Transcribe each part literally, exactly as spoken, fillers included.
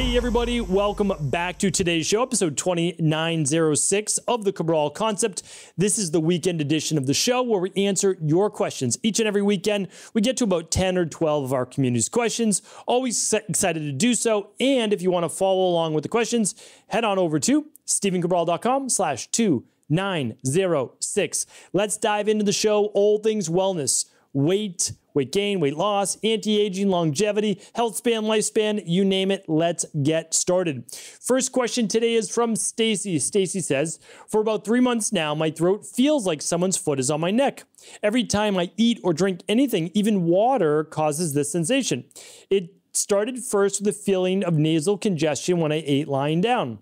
Hey everybody, welcome back to today's show, episode twenty-nine oh six of The Cabral Concept. This is the weekend edition of the show where we answer your questions. Each and every weekend, we get to about ten or twelve of our community's questions. Always excited to do so. And if you want to follow along with the questions, head on over to stephen cabral dot com slash two nine oh six. Let's dive into the show, all things wellness, weight, weight gain, weight loss, anti-aging, longevity, health span, lifespan, you name it. Let's get started. First question today is from Stacy. Stacy says, for about three months now, my throat feels like someone's foot is on my neck. Every time I eat or drink anything, even water, causes this sensation. It started first with a feeling of nasal congestion when I ate lying down.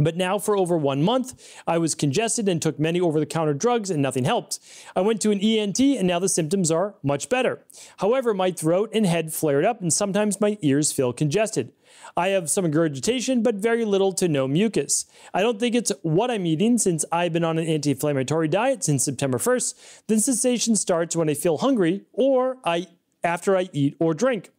But now for over one month, I was congested and took many over-the-counter drugs and nothing helped. I went to an E N T and now the symptoms are much better. However, my throat and head flared up and sometimes my ears feel congested. I have some regurgitation, but very little to no mucus. I don't think it's what I'm eating since I've been on an anti-inflammatory diet since September first. The sensation starts when I feel hungry or I after I eat or drink.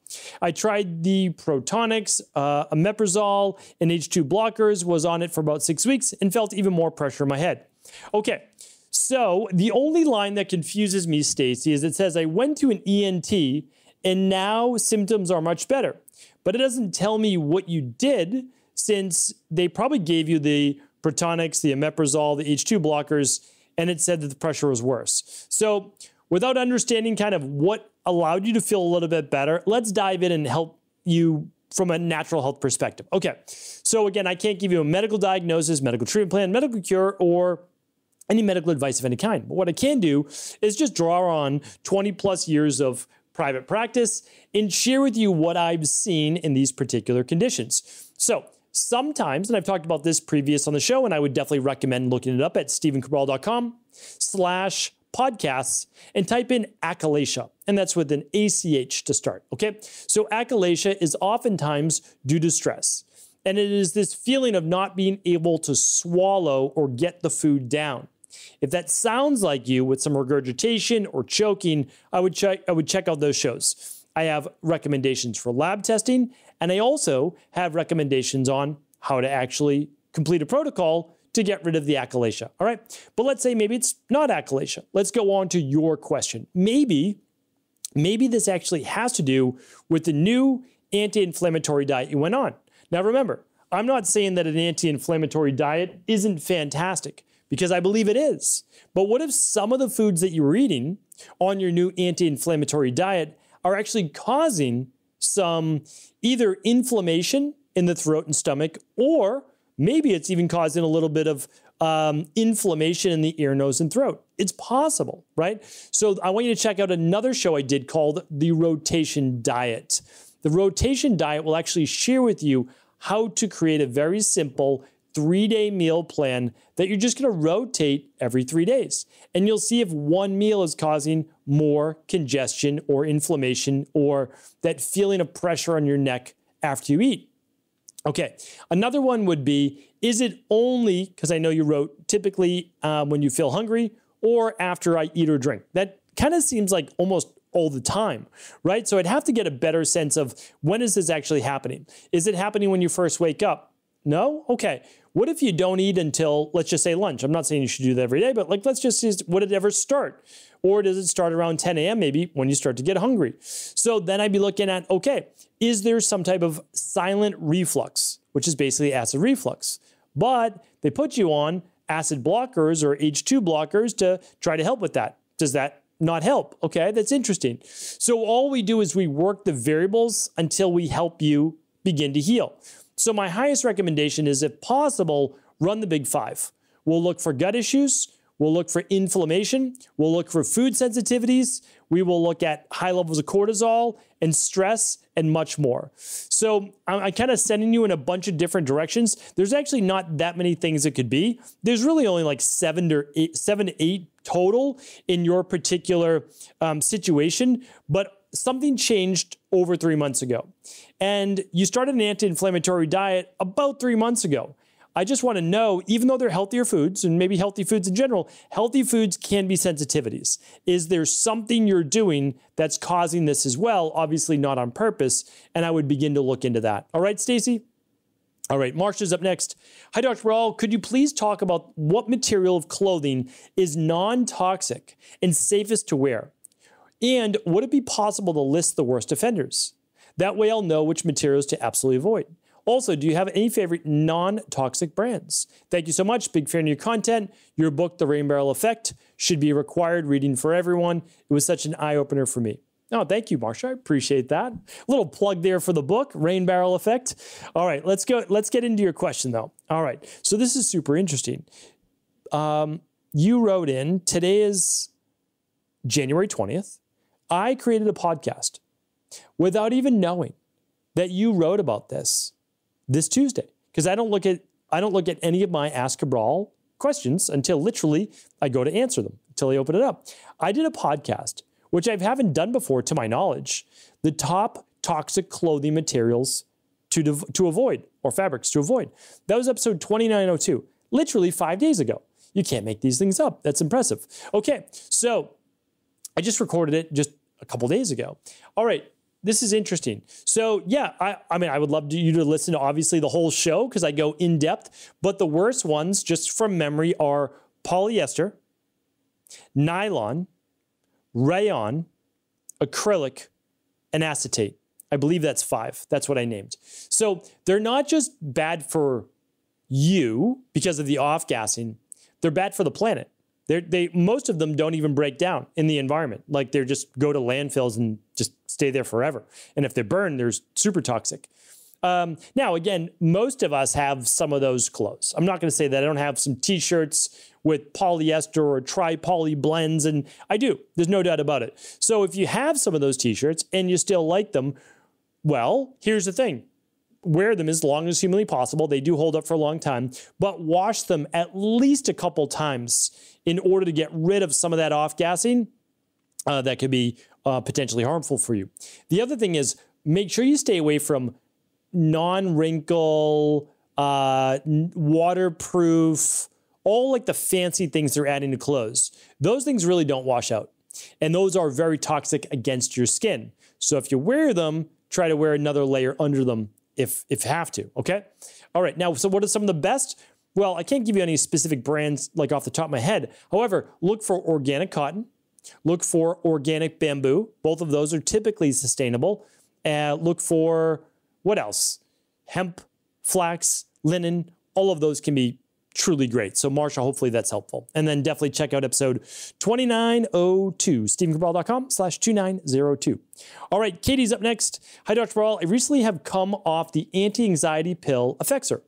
I tried the Protonics, uh, omeprazole, and H two blockers, was on it for about six weeks and felt even more pressure in my head. Okay, so the only line that confuses me, Stacy, is it says, I went to an E N T and now symptoms are much better. But it doesn't tell me what you did since they probably gave you the Protonics, the omeprazole, the H two blockers, and it said that the pressure was worse. So without understanding kind of what allowed you to feel a little bit better, let's dive in and help you from a natural health perspective. Okay, so again, I can't give you a medical diagnosis, medical treatment plan, medical cure, or any medical advice of any kind. But what I can do is just draw on twenty plus years of private practice and share with you what I've seen in these particular conditions. So sometimes, and I've talked about this previous on the show, and I would definitely recommend looking it up at stephen cabral dot com slash podcasts and type in achalasia, and that's with an A C H to start, okay? So achalasia is oftentimes due to stress, and it is this feeling of not being able to swallow or get the food down. If that sounds like you with some regurgitation or choking, I would check, I would check out those shows. I have recommendations for lab testing, and I also have recommendations on how to actually complete a protocol to get rid of the achalasia, all right? But let's say maybe it's not achalasia. Let's go on to your question. Maybe, maybe this actually has to do with the new anti-inflammatory diet you went on. Now remember, I'm not saying that an anti-inflammatory diet isn't fantastic, because I believe it is. But what if some of the foods that you were eating on your new anti-inflammatory diet are actually causing some either inflammation in the throat and stomach, or maybe it's even causing a little bit of um, inflammation in the ear, nose, and throat. It's possible, right? So I want you to check out another show I did called The Rotation Diet. The Rotation Diet will actually share with you how to create a very simple three-day meal plan that you're just gonna rotate every three days. And you'll see if one meal is causing more congestion or inflammation or that feeling of pressure on your neck after you eat. Okay, another one would be, is it only, because I know you wrote, typically um, when you feel hungry or after I eat or drink? That kind of seems like almost all the time, right? So I'd have to get a better sense of when is this actually happening? Is it happening when you first wake up? No? Okay. What if you don't eat until, let's just say lunch? I'm not saying you should do that every day, but like, let's just see, would it ever start? Or does it start around ten A M maybe when you start to get hungry? So then I'd be looking at, okay, is there some type of silent reflux, which is basically acid reflux? But they put you on acid blockers or H two blockers to try to help with that. Does that not help? Okay, that's interesting. So all we do is we work the variables until we help you begin to heal. So my highest recommendation is, if possible, run the big five. We'll look for gut issues. We'll look for inflammation. We'll look for food sensitivities. We will look at high levels of cortisol and stress and much more. So I'm, I'm kind of sending you in a bunch of different directions. There's actually not that many things it could be. There's really only like seven to eight, seven to eight total in your particular um, situation, but something changed over three months ago. And you started an anti-inflammatory diet about three months ago. I just want to know, even though they're healthier foods and maybe healthy foods in general, healthy foods can be sensitivities. Is there something you're doing that's causing this as well? Obviously not on purpose. And I would begin to look into that. All right, Stacy? All right, Marsh is up next. Hi, Doctor Cabral, could you please talk about what material of clothing is non-toxic and safest to wear? And would it be possible to list the worst offenders? That way I'll know which materials to absolutely avoid. Also, do you have any favorite non-toxic brands? Thank you so much. Big fan of your content. Your book, The Rain Barrel Effect, should be required reading for everyone. It was such an eye-opener for me. Oh, thank you, Marsha. I appreciate that. A little plug there for the book, Rain Barrel Effect. All right, let's go. Let's get into your question, though. All right, so this is super interesting. Um, you wrote in, today is January twentieth. I created a podcast without even knowing that you wrote about this this Tuesday, because I don't look at I don't look at any of my Ask Cabral questions until literally I go to answer them, until I open it up. I did a podcast, which I haven't done before to my knowledge, the top toxic clothing materials to, to avoid, or fabrics to avoid. That was episode twenty-nine oh two, literally five days ago. You can't make these things up. That's impressive. Okay, so I just recorded it just a couple days ago. All right, this is interesting. So yeah, I, I mean, I would love to, you to listen to obviously the whole show because I go in depth, but the worst ones just from memory are polyester, nylon, rayon, acrylic, and acetate. I believe that's five. That's what I named. So they're not just bad for you because of the off-gassing. They're bad for the planet. They're, they, most of them don't even break down in the environment. Like they just go to landfills and just stay there forever. And if they burn, they're super toxic. Um, now, again, most of us have some of those clothes. I'm not going to say that I don't have some T-shirts with polyester or tri-poly blends, and I do. There's no doubt about it. So if you have some of those T-shirts and you still like them, well, here's the thing. Wear them as long as humanly possible. They do hold up for a long time, but wash them at least a couple times in order to get rid of some of that off-gassing uh, that could be uh, potentially harmful for you. The other thing is make sure you stay away from non-wrinkle, uh, waterproof, all like the fancy things they're adding to clothes. Those things really don't wash out. And those are very toxic against your skin. So if you wear them, try to wear another layer under them if if have to, okay? All right, now, so what are some of the best? Well, I can't give you any specific brands like off the top of my head. However, look for organic cotton. Look for organic bamboo. Both of those are typically sustainable. Uh, look for... what else? Hemp, flax, linen, all of those can be truly great. So Marsha, hopefully that's helpful. And then definitely check out episode twenty-nine oh two, stephen cabral dot com slash two nine oh two. All right, Katie's up next. Hi, Doctor Cabral. I recently have come off the anti-anxiety pill Effexor.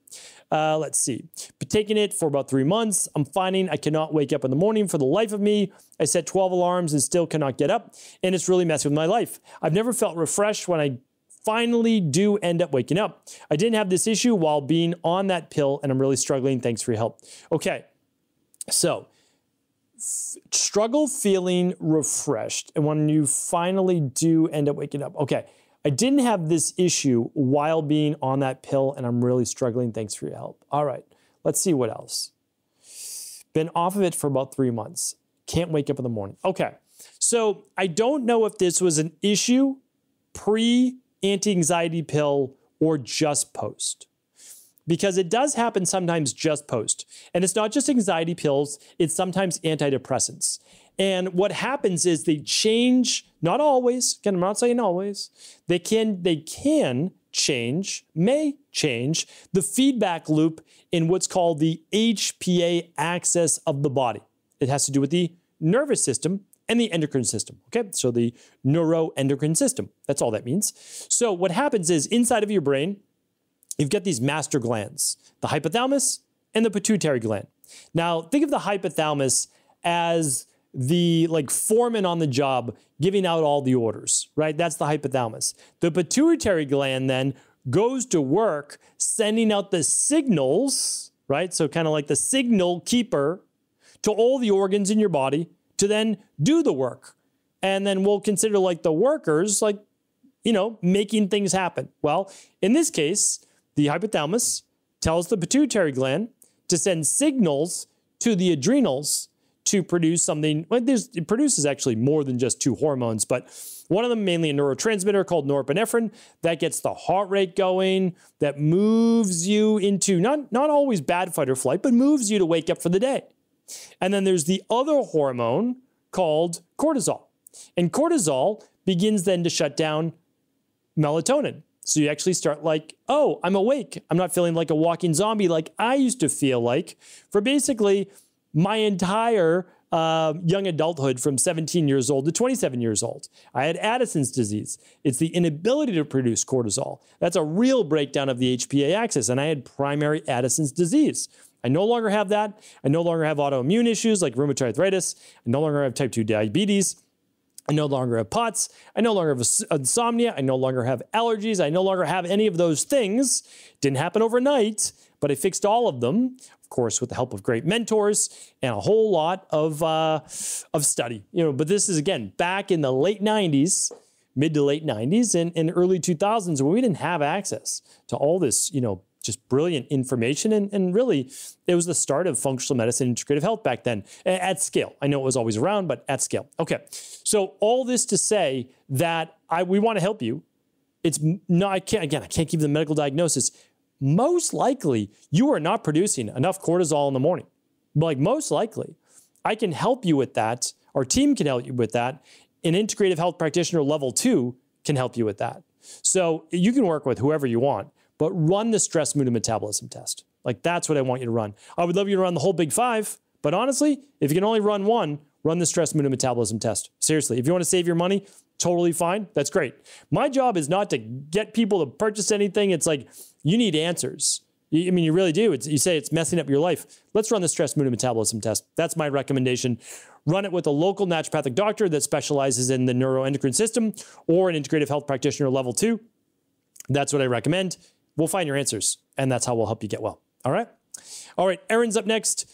Uh, let's see. Been taking it for about three months. I'm finding I cannot wake up in the morning for the life of me. I set twelve alarms and still cannot get up. And it's really messing with my life. I've never felt refreshed when I finally do end up waking up. I didn't have this issue while being on that pill and I'm really struggling. Thanks for your help. Okay, so struggle feeling refreshed and when you finally do end up waking up. Okay, I didn't have this issue while being on that pill and I'm really struggling. Thanks for your help. All right, let's see what else. Been off of it for about three months. Can't wake up in the morning. Okay, so I don't know if this was an issue pre- anti-anxiety pill or just post, because it does happen sometimes just post. And it's not just anxiety pills, it's sometimes antidepressants. And what happens is they change, not always, again, I'm not saying always, they can, they can change, may change the feedback loop in what's called the H P A axis of the body. It has to do with the nervous system and the endocrine system, okay? So the neuroendocrine system, that's all that means. So what happens is inside of your brain, you've got these master glands, the hypothalamus and the pituitary gland. Now, think of the hypothalamus as the like foreman on the job giving out all the orders, right? That's the hypothalamus. The pituitary gland then goes to work sending out the signals, right? So kind of like the signal keeper to all the organs in your body to then do the work. And then we'll consider like the workers, like, you know, making things happen. Well, in this case, the hypothalamus tells the pituitary gland to send signals to the adrenals to produce something, well, it produces actually more than just two hormones, but one of them mainly a neurotransmitter called norepinephrine that gets the heart rate going, that moves you into, not, not always bad fight or flight, but moves you to wake up for the day. And then there's the other hormone called cortisol. And cortisol begins then to shut down melatonin. So you actually start like, oh, I'm awake. I'm not feeling like a walking zombie like I used to feel like for basically my entire uh, young adulthood from seventeen years old to twenty-seven years old. I had Addison's disease. It's the inability to produce cortisol. That's a real breakdown of the H P A axis, and I had primary Addison's disease. I no longer have that. I no longer have autoimmune issues like rheumatoid arthritis. I no longer have type two diabetes. I no longer have POTS. I no longer have insomnia. I no longer have allergies. I no longer have any of those things. Didn't happen overnight, but I fixed all of them, of course, with the help of great mentors and a whole lot of, uh, of study. You know, but this is, again, back in the late nineties, mid to late nineties and, and early two thousands when we didn't have access to all this, you know, just brilliant information. And, and really, it was the start of functional medicine, integrative health back then at scale. I know it was always around, but at scale. Okay. So all this to say that I, we want to help you. It's no, I can't, again, I can't give you the medical diagnosis. Most likely you are not producing enough cortisol in the morning. Like most likely I can help you with that. Our team can help you with that. An integrative health practitioner level two can help you with that. So you can work with whoever you want, but run the stress, mood, and metabolism test. Like that's what I want you to run. I would love you to run the whole big five, but honestly, if you can only run one, run the stress, mood, and metabolism test. Seriously, if you want to save your money, totally fine. That's great. My job is not to get people to purchase anything. It's like, you need answers. I mean, you really do. It's, you say it's messing up your life. Let's run the stress, mood, and metabolism test. That's my recommendation. Run it with a local naturopathic doctor that specializes in the neuroendocrine system or an integrative health practitioner level two. That's what I recommend. We'll find your answers, and that's how we'll help you get well. All right? All right, Erin's up next.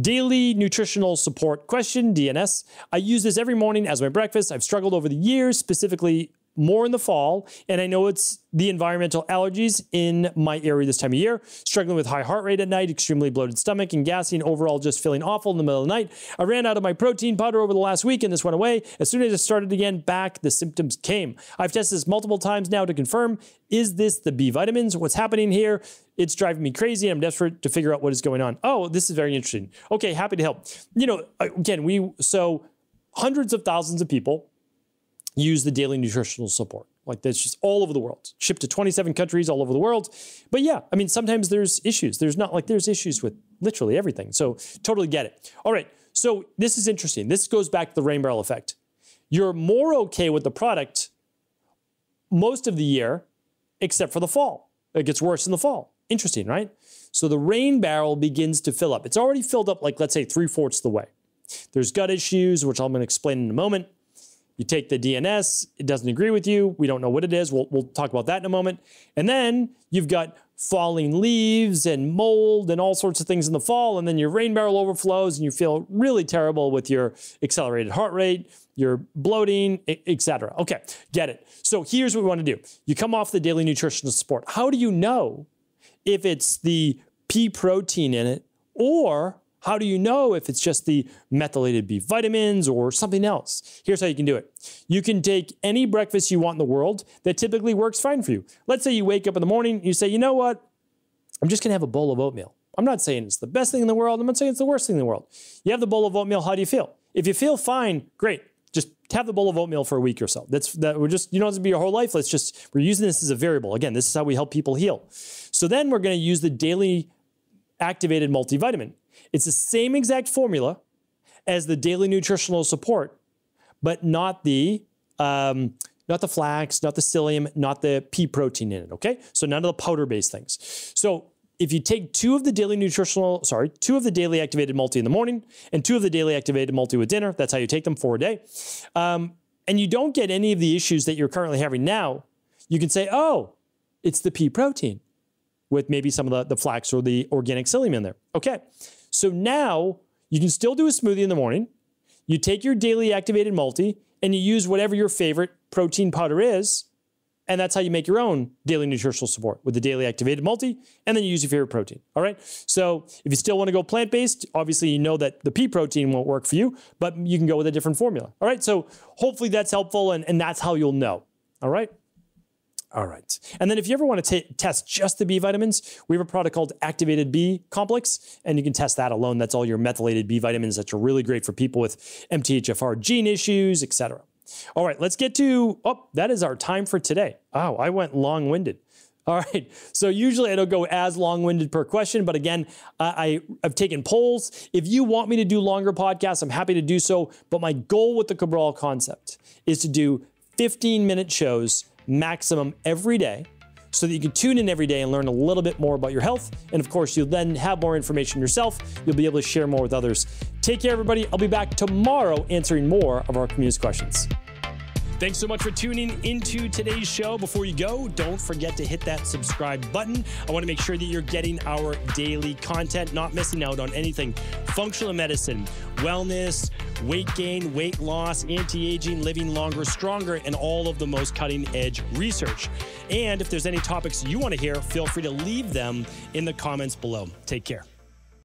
Daily Nutritional Support Question, D N S. I use this every morning as my breakfast. I've struggled over the years, specifically more in the fall, and I know it's the environmental allergies in my area this time of year, struggling with high heart rate at night, extremely bloated stomach and gassing, overall just feeling awful in the middle of the night. I ran out of my protein powder over the last week and this went away. As soon as I started again back, the symptoms came. I've tested this multiple times now to confirm, is this the B vitamins? What's happening here? It's driving me crazy. I'm desperate to figure out what is going on. Oh, this is very interesting. Okay, happy to help. You know, again, we, so hundreds of thousands of people use the Daily Nutritional Support. Like that's just all over the world, shipped to twenty-seven countries all over the world. But yeah, I mean, sometimes there's issues. There's not like there's issues with literally everything. So totally get it. All right. So this is interesting. This goes back to the Rain Barrel effect. You're more okay with the product most of the year, except for the fall. It gets worse in the fall. Interesting, right? So the rain barrel begins to fill up. It's already filled up like, let's say, three-fourths of the way. There's gut issues, which I'm going to explain in a moment. You take the D N S, it doesn't agree with you. We don't know what it is. We'll, we'll talk about that in a moment. And then you've got falling leaves and mold and all sorts of things in the fall. And then your rain barrel overflows and you feel really terrible with your accelerated heart rate, your bloating, et cetera. Okay, get it. So here's what we want to do. You come off the Daily Nutritional Support. How do you know if it's the pea protein in it, or how do you know if it's just the methylated B vitamins or something else? Here's how you can do it. You can take any breakfast you want in the world that typically works fine for you. Let's say you wake up in the morning, you say, you know what? I'm just gonna have a bowl of oatmeal. I'm not saying it's the best thing in the world. I'm not saying it's the worst thing in the world. You have the bowl of oatmeal, how do you feel? If you feel fine, great. Just have the bowl of oatmeal for a week or so. That's that. We're just, you don't have to be your whole life. Let's just, we're using this as a variable. Again, this is how we help people heal. So then we're gonna use the Daily Activated Multivitamin. It's the same exact formula as the Daily Nutritional Support, but not the um, not the flax, not the psyllium, not the pea protein in it, okay? So none of the powder-based things. So if you take two of the Daily Nutritional, sorry, two of the Daily Activated Multi in the morning and two of the Daily Activated Multi with dinner, that's how you take them for a day, um, and you don't get any of the issues that you're currently having now, you can say, oh, it's the pea protein with maybe some of the, the flax or the organic psyllium in there, okay? So now you can still do a smoothie in the morning. You take your Daily Activated Multi and you use whatever your favorite protein powder is And that's how you make your own daily nutritional support with the Daily Activated Multi, and then you use your favorite protein, all right? So if you still want to go plant-based, obviously you know that the pea protein won't work for you, but you can go with a different formula, all right? So hopefully that's helpful, and, and that's how you'll know, all right? All right. And then if you ever want to test just the B vitamins, we have a product called Activated B Complex, and you can test that alone. That's all your methylated B vitamins that are really great for people with M T H F R gene issues, et cetera. All right, let's get to, oh, that is our time for today. Oh, I went long-winded. All right, so usually I don't go as long-winded per question, but again, uh, I, I've taken polls. If you want me to do longer podcasts, I'm happy to do so, but my goal with the Cabral Concept is to do fifteen-minute shows maximum every day so that you can tune in every day and learn a little bit more about your health. And of course, you'll then have more information yourself. You'll be able to share more with others. Take care, everybody. I'll be back tomorrow answering more of our community's questions. Thanks so much for tuning into today's show. Before you go, don't forget to hit that subscribe button. I want to make sure that you're getting our daily content, not missing out on anything. Functional medicine, wellness, weight gain, weight loss, anti-aging, living longer, stronger, and all of the most cutting-edge research. And if there's any topics you want to hear, feel free to leave them in the comments below. Take care.